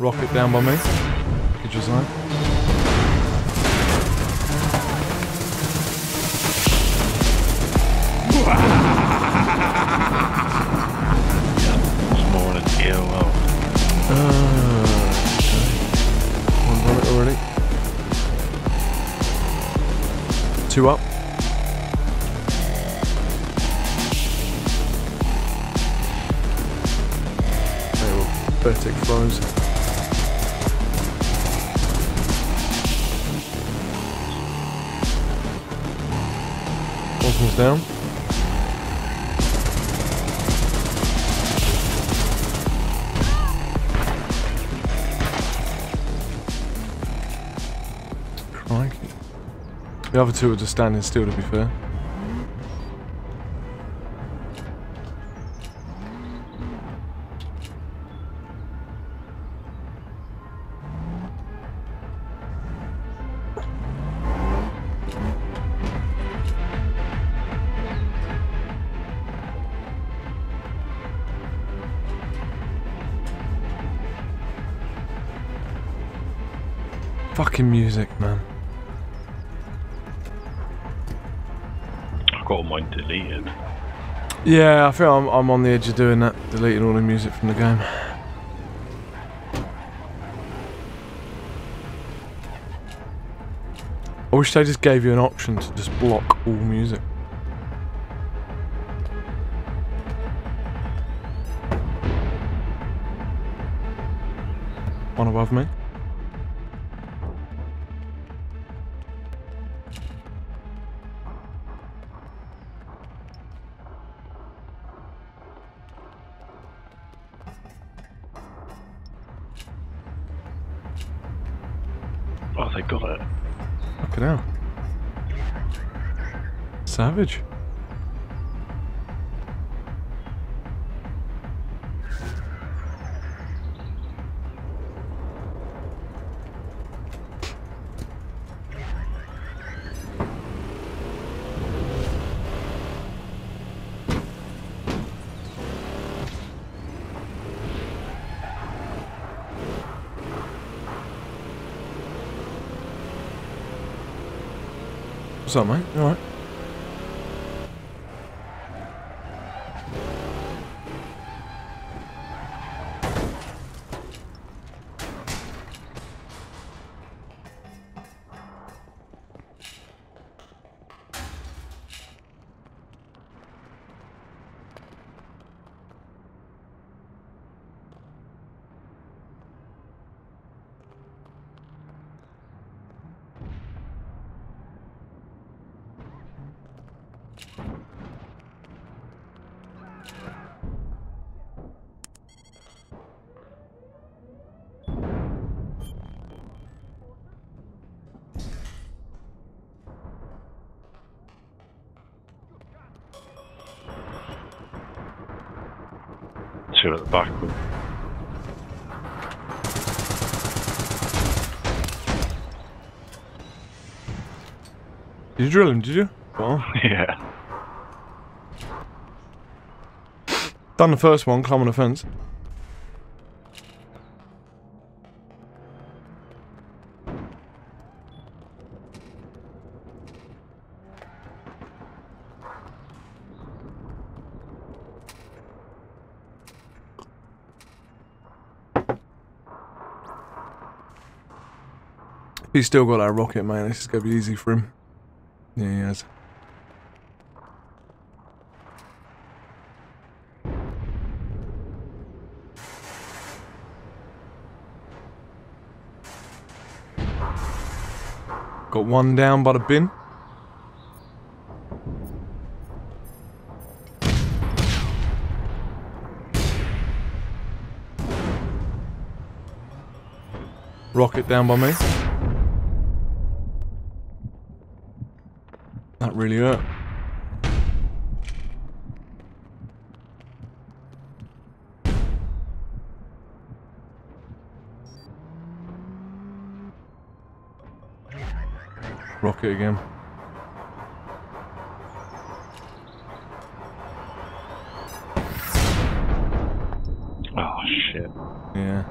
Rocket down by me. Good design. There's more than a TLO. Okay. One bullet already. Two up. They will vertic flows. Down. Crikey. The other two are just standing still, to be fair. Fucking music, man. I've got all mine deleted. Yeah, I feel I'm on the edge of doing that, deleting all the music from the game. I wish they just gave you an option to just block all music. One above me. Savage. What's up, mate? You alright? Two at the back. Did you drill him, did you? Oh. Yeah. Done the first one, climb on the fence. He's still got that rocket, man. This is going to be easy for him. Yeah, he has. Got one down by the bin. Rocket down by me. That really hurt. Rocket again. Oh shit. Yeah.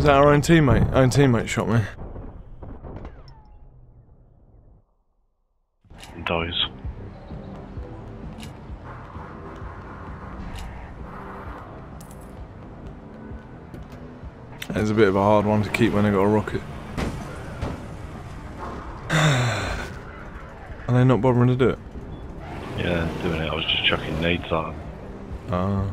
Was that our own teammate? Our own teammate shot me. And dies. That is a bit of a hard one to keep when I got a rocket. Are they not bothering to do it? Yeah, doing it. I was just chucking nades at them. Ah.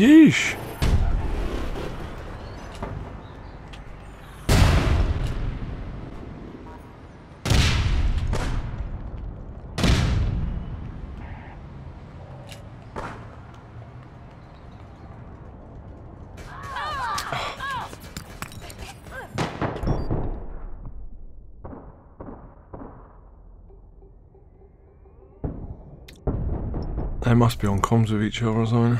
Yeesh! They must be on comms with each other or something.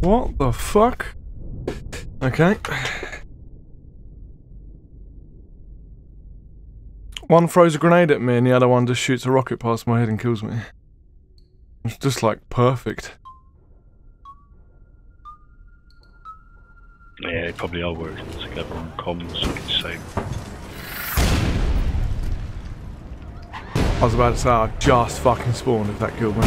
What the fuck? Okay. One throws a grenade at me and the other one just shoots a rocket past my head and kills me. It's just like perfect. Yeah, they probably are working together on comms, like you say. I was about to say I just fucking spawned if that killed me.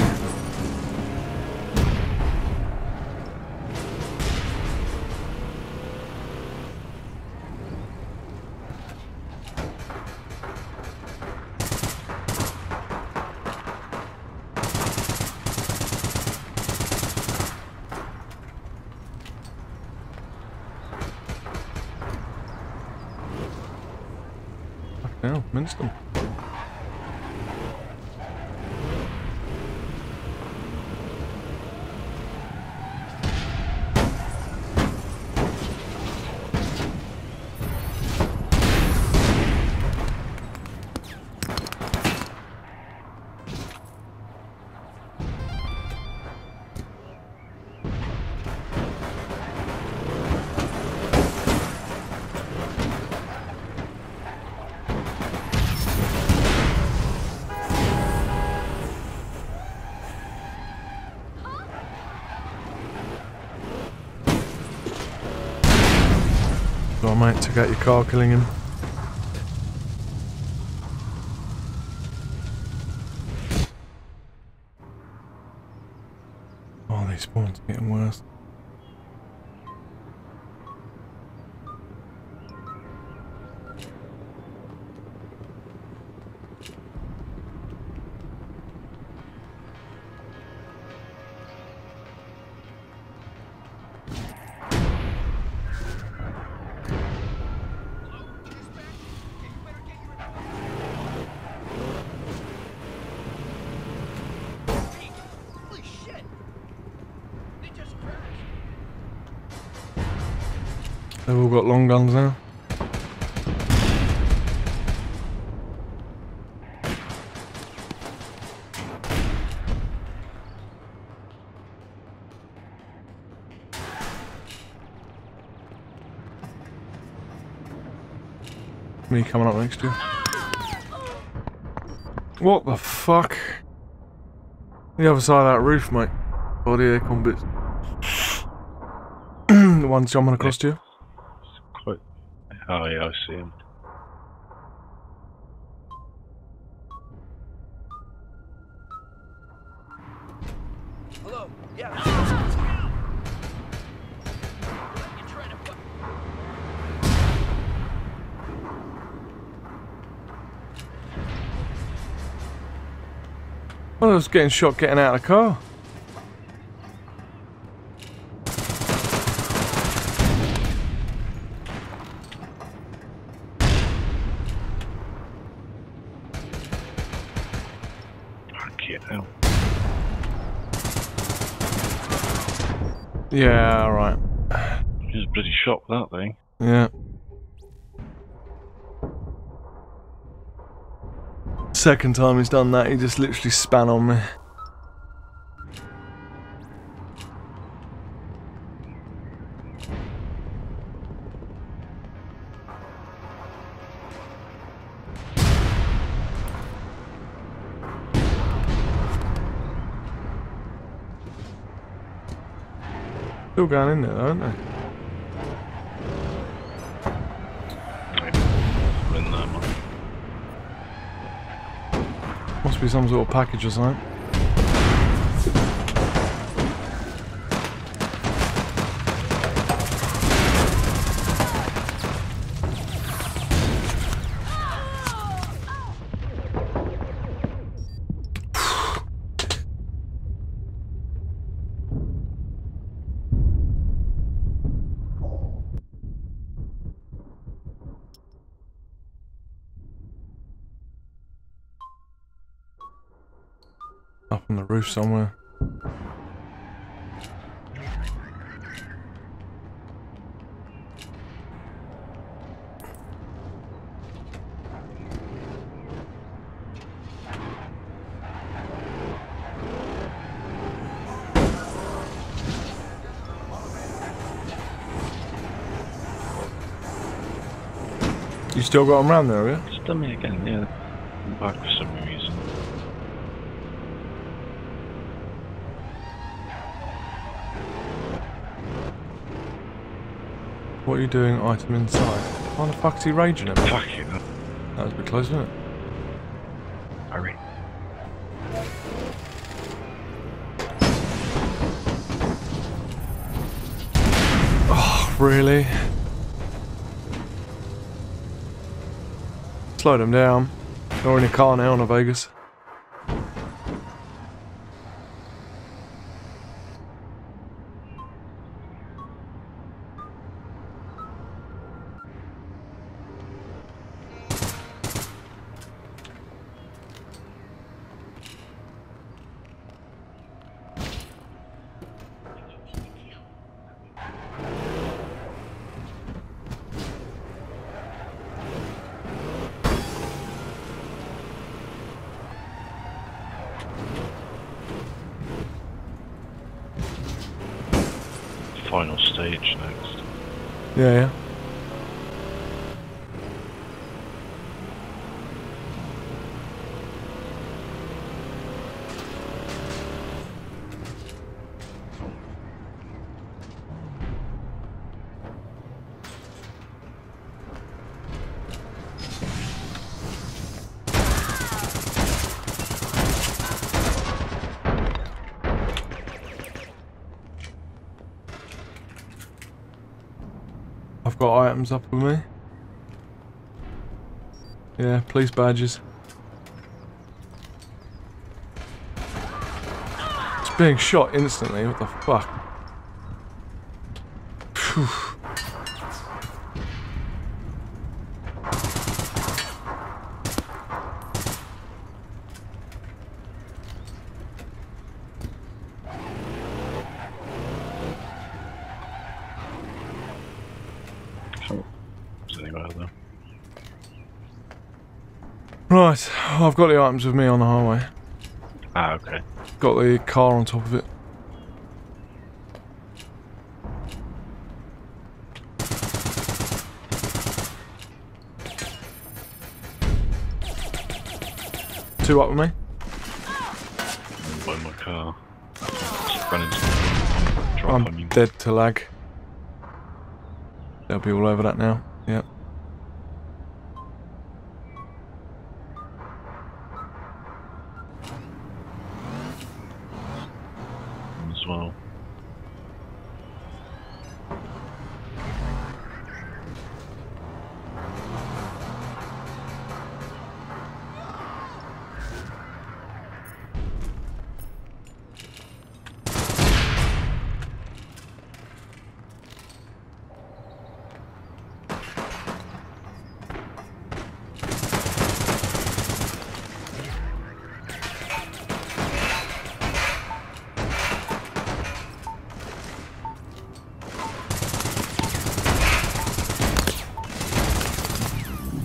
Yeah, mince them. I might take out your car, killing him. Oh, these spawns are getting worse. They've all got long guns now. me coming up next year. What the fuck? The other side of that roof, mate. Bloody aircon bits. The one's jumping across to you. Quite... Oh yeah, I see him. Hello. Yeah. Well, I was getting shot getting out of the car. Yeah, alright. He's bloody shot with that thing. Yeah. Second time he's done that, he just literally span on me. Still going in there, aren't they? Must be some sort of package or something. Up on the roof somewhere. You still got him around there, have you? It's dummy again, yeah. I'm back for some reason. What are you doing, item inside? Why the fuck is he raging at me? Fuck you, man. That was a bit close, wasn't it? Hurry. Oh, really? Slowed him down. They're in a car now on a Vegas. Final stage next. Yeah, yeah. I've got items up with me. Yeah, police badges. It's being shot instantly, what the fuck? Phew. Right, I've got the items with me on the highway. Ah, okay. Got the car on top of it. two up with me? I'm by my car. I'm dead to lag. They'll be all over that now. Yep. As well.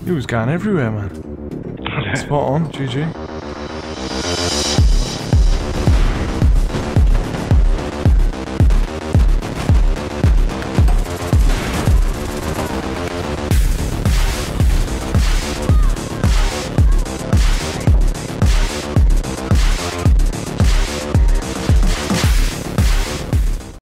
He was going everywhere, man. Spot on, GG.